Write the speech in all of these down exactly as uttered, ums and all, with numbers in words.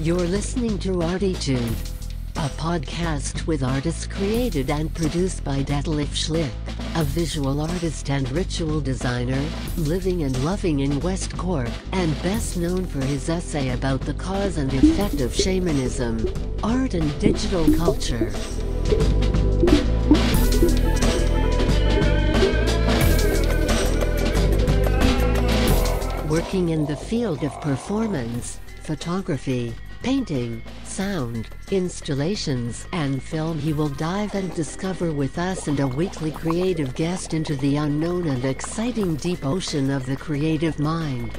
You're listening to ArTEEtude, a podcast with artists created and produced by Detlef Schlich, a visual artist and ritual designer, living and loving in West Cork, and best known for his essay about the cause and effect of shamanism, art and digital culture. Working in the field of performance, photography, painting, sound, installations, and film, he will dive and discover with us and a weekly creative guest into the unknown and exciting deep ocean of the creative mind.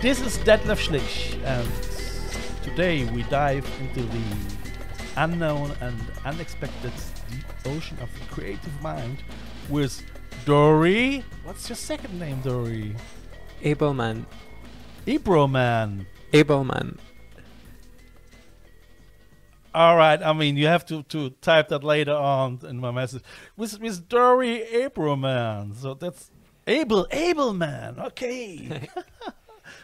This is Detlef Schlich, and today we dive into the unknown and unexpected deep ocean of the creative mind with Dory. What's your second name, Dory? Ableman. Ableman. Ableman. All right. I mean, you have to, to type that later on in my message. With with Dory Ableman. So that's Abel Ableman. Okay.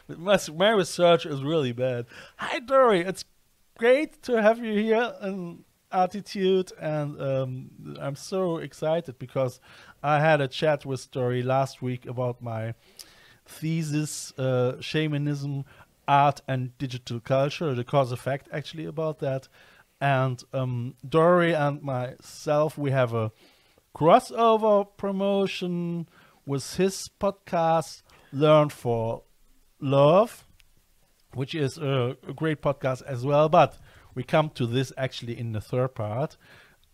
my, my research is really bad. Hi, Dory. It's great to have you here in ArTEEtude, and um, I'm so excited because I had a chat with Dory last week about my thesis, uh, shamanism, art and digital culture, the cause effect actually about that. And um, Dory and myself, we have a crossover promotion with his podcast, Learn for Love, which is a, a great podcast as well. But we come to this actually in the third part.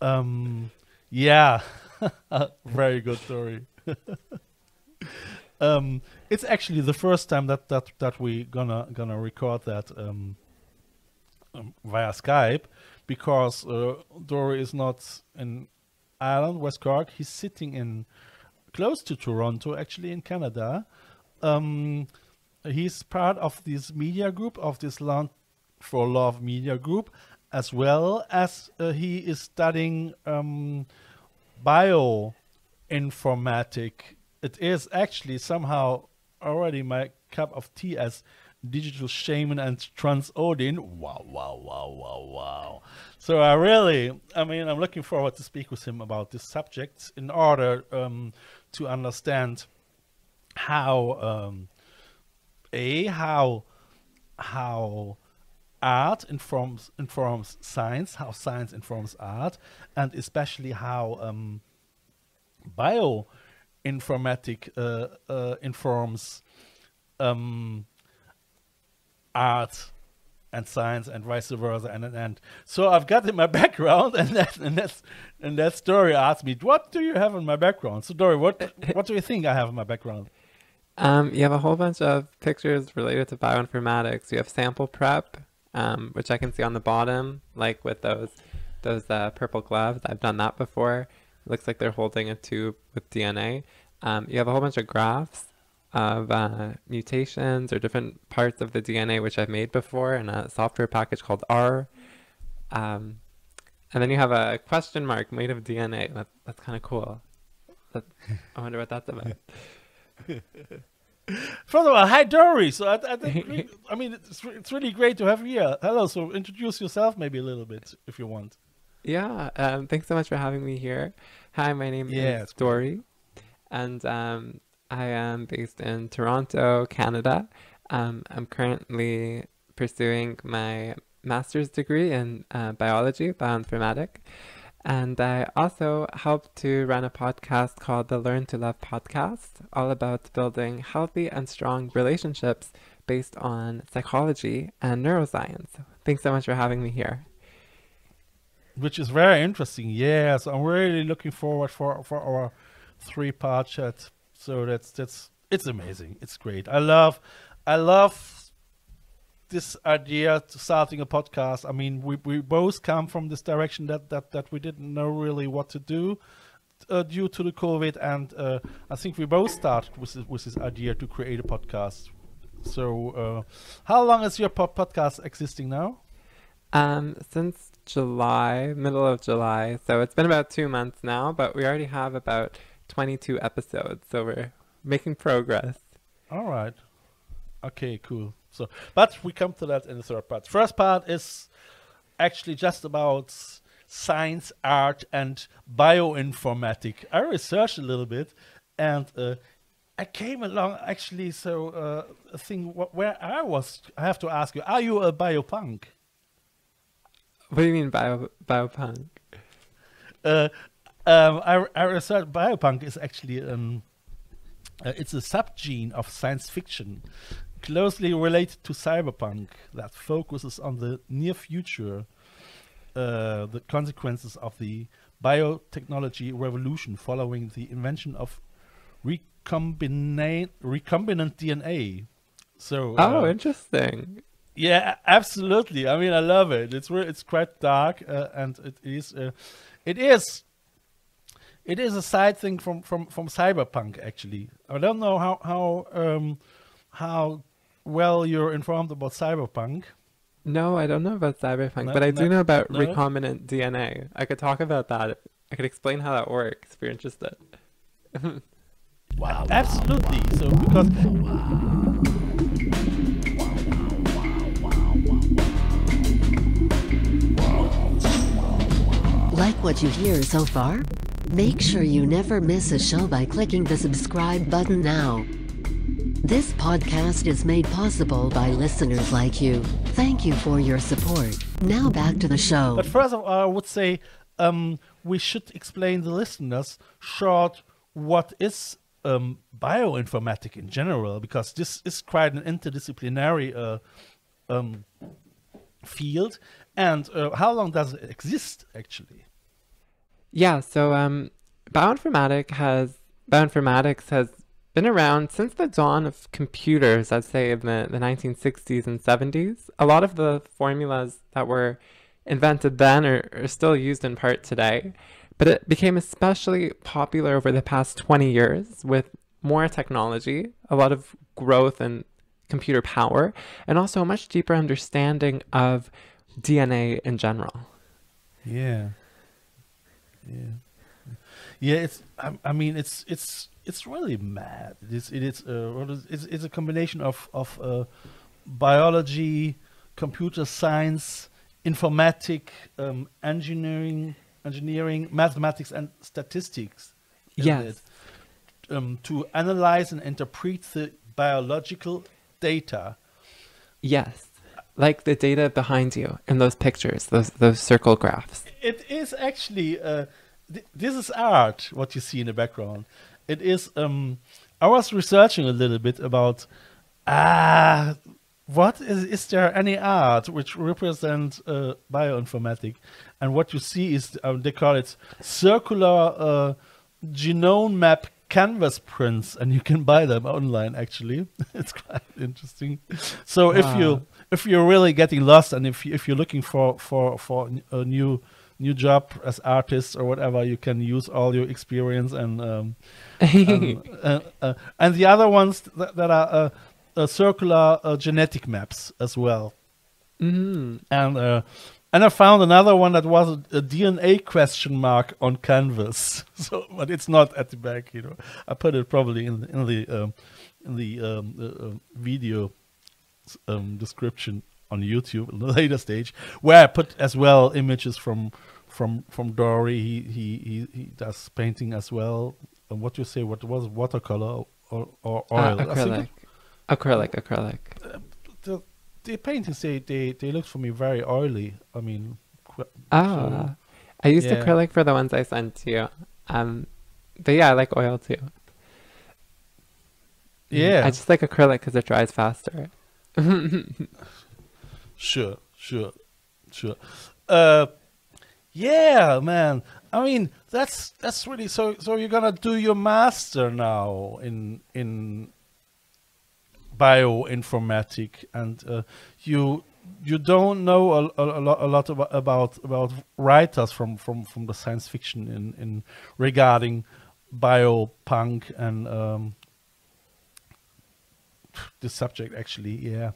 Um, yeah, very good, Dory. Um, it's actually the first time that that that we gonna gonna record that um, um, via Skype, because uh, Dory is not in Ireland, West Cork. He's sitting in close to Toronto, actually in Canada. Um, he's part of this media group, of this Land for Love Media Group, as well as uh, he is studying um, bioinformatics. It is actually somehow already my cup of tea as digital shaman and trans Odin. Wow, wow, wow, wow, wow. So I really, I mean, I'm looking forward to speak with him about this subject in order um, to understand how, um, A, how, how art informs, informs science, how science informs art, and especially how um, bio informatic uh, uh, informs um, art and science, and vice versa, and and, and. So I've got in my background, and that and that's and that Dory asked me, "What do you have in my background?" So Dory, what what do you think I have in my background? Um, you have a whole bunch of pictures related to bioinformatics. You have sample prep, um, which I can see on the bottom, like with those those uh, purple gloves. I've done that before. Looks like they're holding a tube with D N A. Um, you have a whole bunch of graphs of uh, mutations or different parts of the D N A, which I've made before in a software package called R. Um, and then you have a question mark made of D N A. That, that's kind of cool. That, I wonder what that's about. First of all, hi, Dory. So I, I think, I mean, it's, it's really great to have you here. Hello. So introduce yourself maybe a little bit if you want. Yeah, um, thanks so much for having me here. Hi, my name yeah, is Dory, and um, I am based in Toronto, Canada. Um, I'm currently pursuing my master's degree in uh, biology, bioinformatics, and I also help to run a podcast called the Learn to Love Podcast, all about building healthy and strong relationships based on psychology and neuroscience. Thanks so much for having me here. Which is very interesting. Yes, I'm really looking forward for for our three-part chat. So that's that's it's amazing. It's great. I love, I love this idea to starting a podcast. I mean, we we both come from this direction that that that we didn't know really what to do uh, due to the COVID, and uh, I think we both started with with this idea to create a podcast. So, uh, how long is your po podcast existing now? Um, since July, middle of July, so it's been about two months now, but we already have about twenty-two episodes, so we're making progress. All right. Okay, cool. So, but we come to that in the third part. First part is actually just about science, art, and bioinformatics. I researched a little bit, and uh, I came along actually. So, uh, a thing wh where I was, I have to ask you: are you a biopunk? What do you mean bio biopunk? Uh, um, I I researched biopunk is actually um, uh, it's a subgene of science fiction, closely related to cyberpunk, that focuses on the near future, uh, the consequences of the biotechnology revolution following the invention of recombinant recombinant D N A. So oh, uh, interesting. Yeah, absolutely. I mean, I love it. It's it's quite dark, uh, and it is uh, it is. It is a side thing from from from cyberpunk. Actually, I don't know how how um, how. well, you're informed about cyberpunk. No, I don't know about cyberpunk, no, but I no, do know about no. recombinant D N A. I could talk about that. I could explain how that works if you're interested. Wow. Absolutely. So because like what you hear so far? Make sure you never miss a show by clicking the subscribe button now. This podcast is made possible by listeners like you. Thank you for your support. Now back to the show. But first of all, I would say um, we should explain to the listeners short what is um, bioinformatics in general, because this is quite an interdisciplinary uh, um, field. And uh, how long does it exist, actually? Yeah, so um, bioinformatics has, bioinformatics has been around since the dawn of computers, I'd say in the, the nineteen sixties and seventies. A lot of the formulas that were invented then are, are still used in part today, but it became especially popular over the past twenty years with more technology, a lot of growth in computer power, and also a much deeper understanding of D N A in general. Yeah. Yeah. Yeah, it's, I, I mean, it's, it's, it's really mad. It is, it is, uh, it's, it's a combination of, of uh, biology, computer science, informatics, um, engineering, engineering, mathematics, and statistics. Yes. It? Um, to analyze and interpret the biological data. Yes. Like the data behind you in those pictures, those, those circle graphs. It is actually, uh, th this is art, what you see in the background. It is, um, I was researching a little bit about, ah, uh, what is, is there any art which represents uh, bioinformatics? And what you see is, um, they call it circular uh, genome map canvas prints, and you can buy them online, actually. It's quite interesting. So wow. if you, if you're really getting lost, and if, you, if you're looking for, for, for a new, new job as artists or whatever, you can use all your experience and um, um, uh, uh, and the other ones that, that are uh, uh, circular uh, genetic maps as well. Mm-hmm. And uh, and I found another one that was a, a D N A question mark on canvas. So, but it's not at the back, you know. I put it probably in the in the um, in the um, uh, uh, video um, description on YouTube in the later stage, where I put as well images from from from Dory. He he he, he does painting as well. And what you say? What was watercolor or or oil? Uh, acrylic. I think it, acrylic, acrylic. Uh, the, the paintings they they they looked for me very oily. I mean, ah, so, I used yeah. acrylic for the ones I sent to you. Um, but yeah, I like oil too. Yeah, I just like acrylic because it dries faster. Sure, sure, sure. Uh, yeah, man. I mean, that's that's really so. So you're gonna do your master now in in bioinformatics, and uh, you you don't know a, a, a lot a lot about, about about writers from from from the science fiction in in regarding biopunk and um, this subject actually, yeah.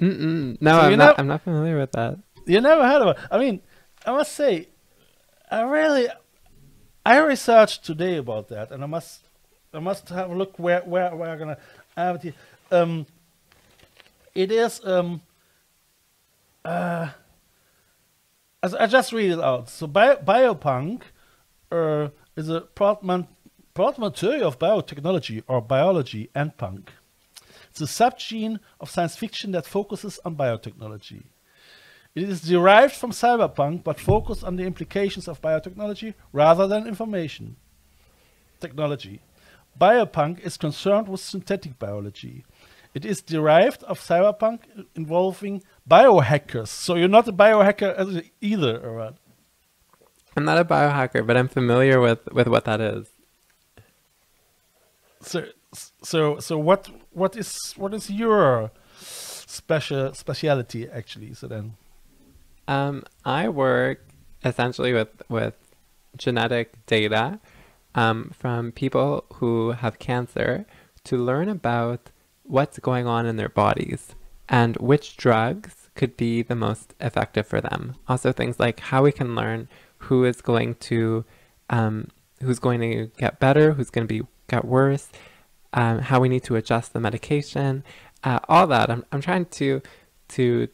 Mm-mm. No, so I'm, not, not, I'm not familiar with that. You never heard of it. I mean, I must say, I really, I researched today about that, and I must, I must have a look where where we're gonna have it here. Um, it is um. Uh, I just read it out. So, bio, biopunk uh, is a portman, portmanteau of biotechnology or biology and punk. It's a subgene of science fiction that focuses on biotechnology. It is derived from cyberpunk, but focused on the implications of biotechnology rather than information technology. Biopunk is concerned with synthetic biology. It is derived of cyberpunk involving biohackers. So you're not a biohacker either, or what? I'm not a biohacker, but I'm familiar with, with what that is. So, so, so what, what is, what is your special speciality actually? So then, um, I work essentially with, with genetic data, um, from people who have cancer to learn about what's going on in their bodies and which drugs could be the most effective for them. Also things like how we can learn who is going to, um, who's going to get better, who's going to be get worse, um, how we need to adjust the medication, uh, all that. I'm, I'm trying to, to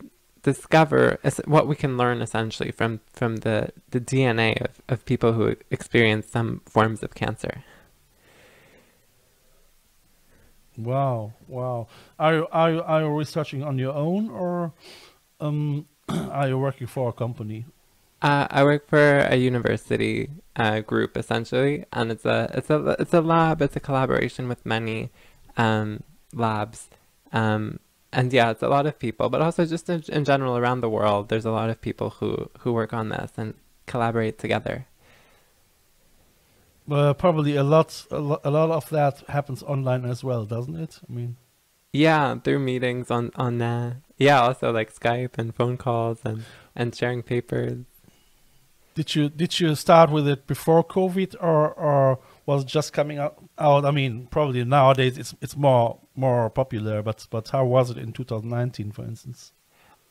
discover what we can learn essentially from, from the, the D N A of, of people who experience some forms of cancer. Wow, wow. Are you, are you, are you researching on your own, or um, are you working for a company? Uh, I work for a university uh, group essentially, and it's a it's a it's a lab. It's a collaboration with many um, labs, um, and yeah, it's a lot of people. But also just in, in general around the world, there's a lot of people who who work on this and collaborate together. Well, uh, probably a lot, a lot, a lot of that happens online as well, doesn't it? I mean, yeah, through meetings on on uh, yeah, also like Skype and phone calls and and sharing papers. Did you did you start with it before COVID, or or was it just coming out? out? I mean, probably nowadays it's it's more more popular. But but how was it in two thousand nineteen, for instance?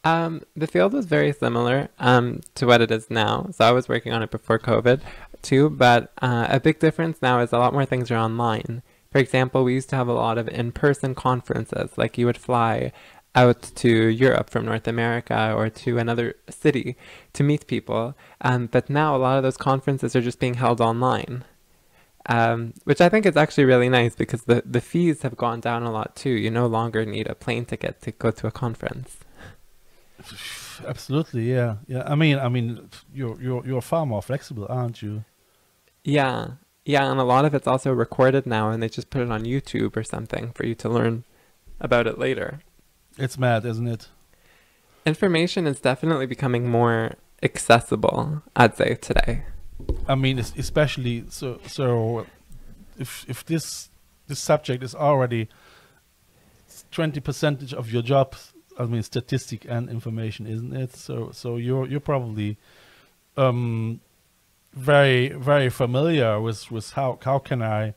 Um, the field was very similar um, to what it is now. So I was working on it before COVID too, but uh, a big difference now is a lot more things are online. For example, we used to have a lot of in-person conferences, like you would fly out to Europe from North America or to another city to meet people. Um, but now a lot of those conferences are just being held online, um, which I think is actually really nice because the, the fees have gone down a lot too. You no longer need a plane ticket to go to a conference. Absolutely, yeah, yeah. I mean, I mean, you're you're you're far more flexible, aren't you? Yeah, yeah, and a lot of it's also recorded now, and they just put it on YouTube or something for you to learn about it later. It's mad, isn't it? Information is definitely becoming more accessible, I'd say, today. I mean, especially so. So, if if this this subject is already twenty percent of your job. I mean, statistic and information, isn't it? So, so you're you're probably um, very very familiar with with how how can I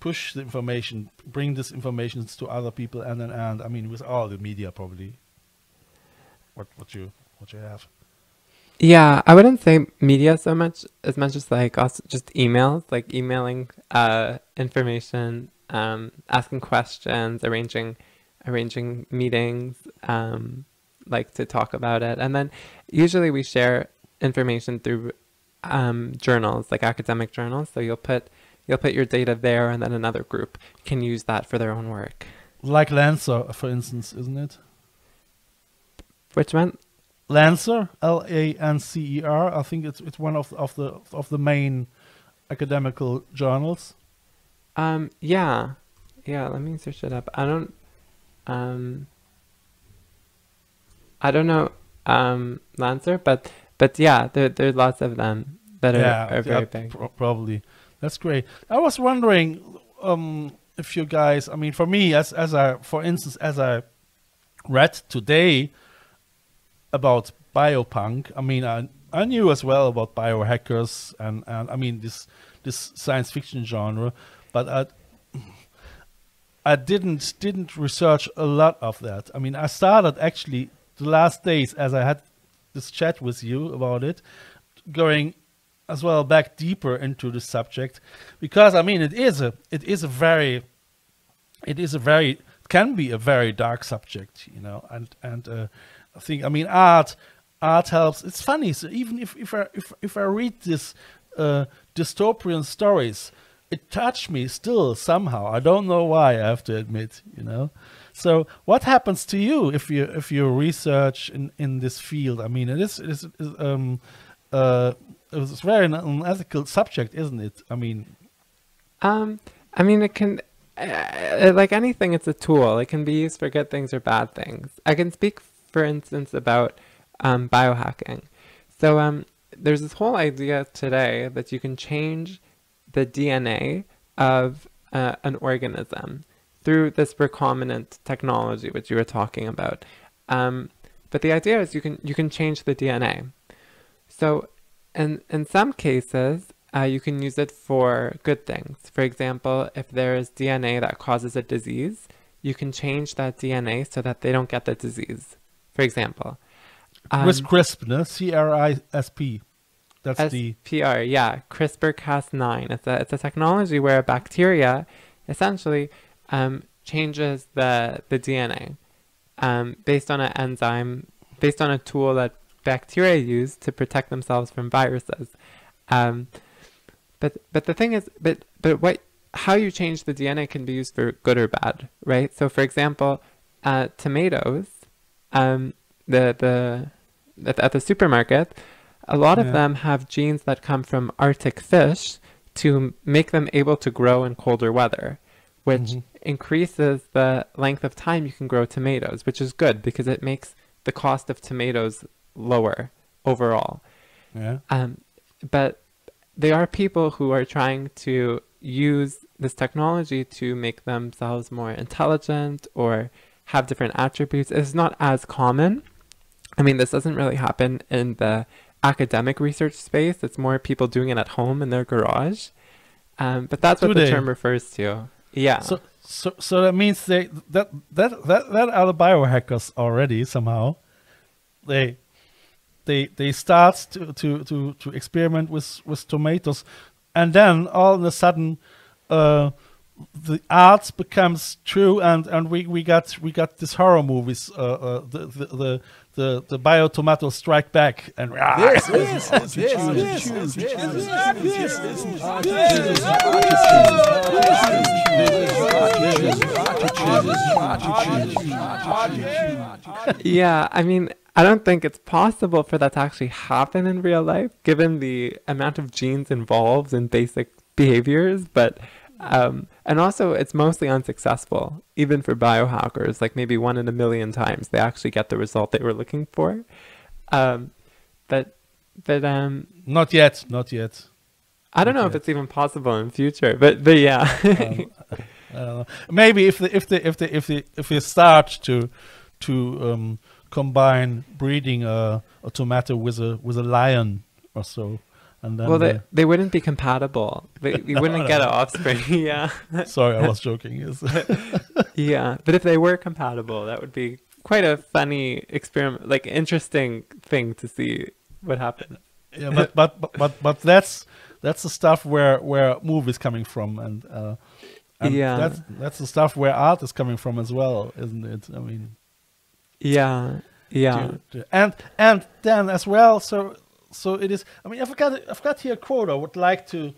push the information, bring this information to other people, and then and I mean, with all the media, probably. What what you what you have? Yeah, I wouldn't say media so much as much as like also just emails, like emailing uh, information, um, asking questions, arranging. arranging meetings, um, like to talk about it. And then usually we share information through, um, journals, like academic journals. So you'll put, you'll put your data there, and then another group can use that for their own work. Like Lancet, for instance, isn't it? Which one? Lancet, L A N C E R. I think it's, it's one of, of the, of the main academical journals. Um, yeah. Yeah. Let me search it up. I don't, Um, I don't know, um, Lancet, but, but yeah, there, there's lots of them that are, yeah, are very yeah, big. Pro probably. That's great. I was wondering, um, if you guys, I mean, for me, as, as I, for instance, as I read today about biopunk, I mean, I, I knew as well about biohackers and, and I mean, this, this science fiction genre, but I, I didn't didn't research a lot of that. I mean, I started actually the last days, as I had this chat with you about it, going as well back deeper into the subject, because I mean, it is a, it is a very, it is a very, it can be a very dark subject, you know, and, and uh, I think, I mean, art, art helps. It's funny. So even if, if I, if, if I read this uh, dystopian stories, it touched me still somehow. I don't know why, I have to admit, you know. So what happens to you if you, if you research in, in this field? I mean, it is, it is, um, uh, it's very an unethical subject, isn't it? I mean, um, I mean, it can, uh, like anything, it's a tool. It can be used for good things or bad things. I can speak, for instance, about um, biohacking. So um, there's this whole idea today that you can change the D N A of uh, an organism through this recombinant technology, which you were talking about. Um, but the idea is you can you can change the D N A. So. And in some cases, uh, you can use it for good things. For example, if there is D N A that causes a disease, you can change that D N A so that they don't get the disease, for example. Um, With CRISPR, no? C R I S P. That's the... S P R, yeah. CRISPR Cas nine. It's a, it's a technology where bacteria essentially um, changes the, the D N A um, based on an enzyme, based on a tool that bacteria use to protect themselves from viruses. Um, but but the thing is, but but what how you change the D N A can be used for good or bad, right? So for example, uh, tomatoes, um, the the at, at the supermarket, a lot yeah. of them have genes that come from Arctic fish to make them able to grow in colder weather, which mm-hmm. increases the length of time you can grow tomatoes, which is good because it makes the cost of tomatoes lower overall. Yeah. Um, but there are people who are trying to use this technology to make themselves more intelligent or have different attributes. It's not as common. I mean, this doesn't really happen in the academic research space. It's more people doing it at home in their garage. Um, but that's Do what they? the term refers to. Yeah. So, so, so that means they that that that that are the biohackers already somehow. They. They they start to, to, to, to experiment with, with tomatoes, and then all of a sudden, uh, the art becomes true, and, and we, we got we got this horror movies, uh, uh, the, the the the the bio tomato strike back, and this is yeah, I mean. I don't think it's possible for that to actually happen in real life, given the amount of genes involved in basic behaviors. But, um, and also it's mostly unsuccessful, even for biohackers, like maybe one in a million times, they actually get the result they were looking for. Um, but, but, um, not yet, not yet. I don't not know yet. if it's even possible in future, but, but yeah, um, I don't know. Maybe if the, if the, if the, if the, if we start to, to, um, combine breeding a, a tomato with a with a lion or so, and then well they, they, they wouldn't be compatible. They you no, wouldn't no. get an offspring. Yeah. Sorry, I was joking. Yes. Yeah, but if they were compatible, that would be quite a funny experiment, like interesting thing to see what happened. Yeah, but but but but, but that's that's the stuff where where movies coming from, and uh, and yeah, that's that's the stuff where art is coming from as well, isn't it? I mean. Yeah, yeah, and and then as well. So so it is. I mean, I've got I've got here a quote I would like to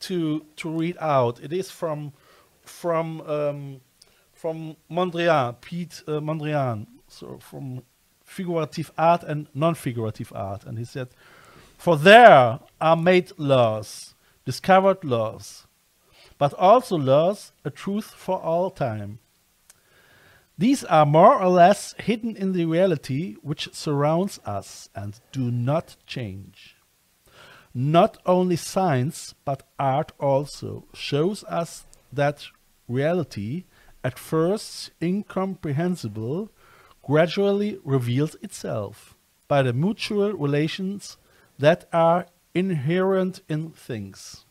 to to read out. It is from from um, from Mondrian, Piet uh, Mondrian. So from figurative art and non-figurative art, and he said, "For there are made laws, discovered laws, but also laws, a truth for all time. These are more or less hidden in the reality which surrounds us and do not change. Not only science, but art also shows us that reality, at first incomprehensible, gradually reveals itself by the mutual relations that are inherent in things."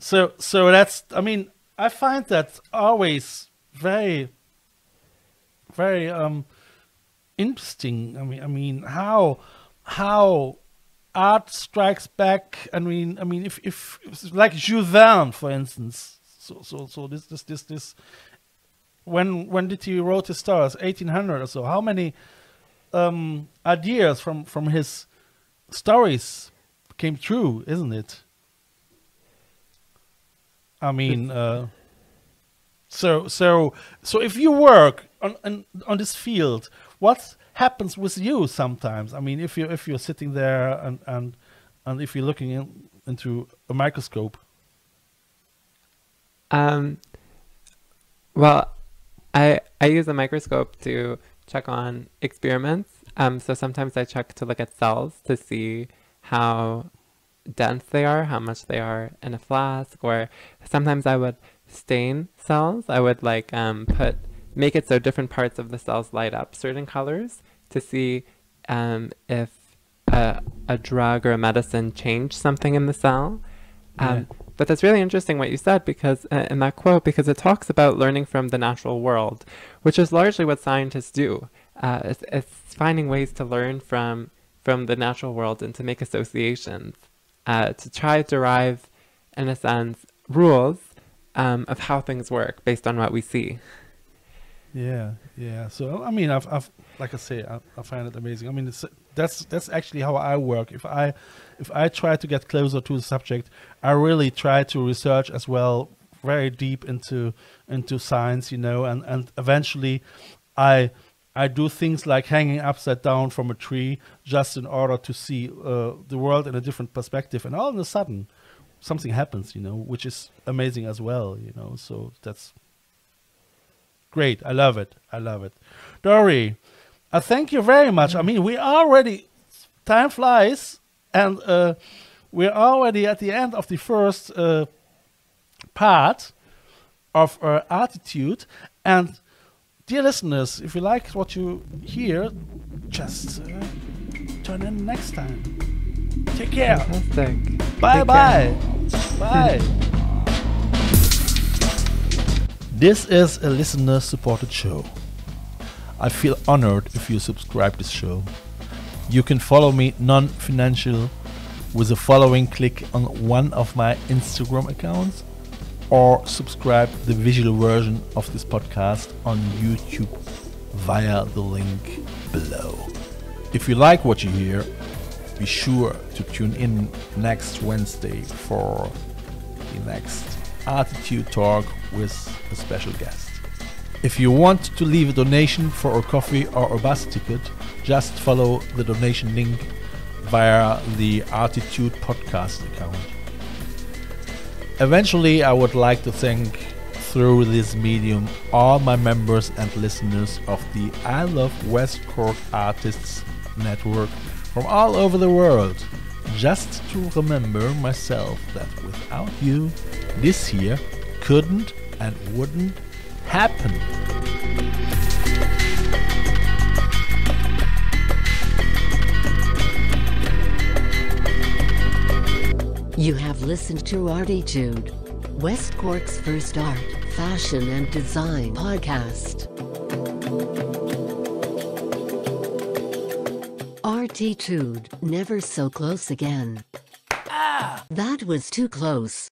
So, so that's, I mean, I find that always very very um, interesting. I mean, I mean, how how art strikes back. I mean, I mean, if if like Jules Verne, for instance. So so so this this this this. When when did he wrote his stars? eighteen hundred or so. How many um, ideas from from his stories came true? Isn't it? I mean, uh, so so so if you work on, on on this field, what happens with you sometimes? I mean, if you if you're sitting there and and and if you're looking in, into a microscope. Um. Well. I, I use a microscope to check on experiments. Um, so sometimes I check to look at cells to see how dense they are, how much they are in a flask, or sometimes I would stain cells. I would like um, put make it so different parts of the cells light up certain colors to see um, if a, a drug or a medicine changed something in the cell. Um, yeah. But that's really interesting what you said because uh, in that quote, because it talks about learning from the natural world, which is largely what scientists do. Uh, it's, it's finding ways to learn from from the natural world and to make associations, uh, to try to derive, in a sense, rules um, of how things work based on what we see. Yeah, yeah. So I mean, I've, I've like I say, I, I find it amazing. I mean, it's, that's that's actually how I work. If I if I try to get closer to the subject, I really try to research as well, very deep into into science, you know, and and eventually, I I do things like hanging upside down from a tree just in order to see uh, the world in a different perspective, and all of a sudden, something happens, you know, which is amazing as well, you know. So that's great. I love it. I love it, Dory. Uh, thank you very much. I mean, we already, time flies, and uh, we're already at the end of the first uh, part of our ArTEEtude. And dear listeners, if you like what you hear, just uh, turn in next time. Take care. Fantastic. Bye Take bye. Care. Bye. This is a listener-supported show. I feel honored if you subscribe to this show. You can follow me non-financial with the following click on one of my Instagram accounts or subscribe the visual version of this podcast on YouTube via the link below. If you like what you hear, be sure to tune in next Wednesday for the next ArTEEtude talk with a special guest. If you want to leave a donation for a coffee or a bus ticket, just follow the donation link via the ArTEEtude podcast account. Eventually, I would like to thank through this medium all my members and listeners of the I Love West Cork Artists Network from all over the world. Just to remember myself that without you, this here couldn't and wouldn't happen. You have listened to ArTEEtude, West Cork's first art, fashion and design podcast. ArTEEtude, never so close again. Ah! That was too close.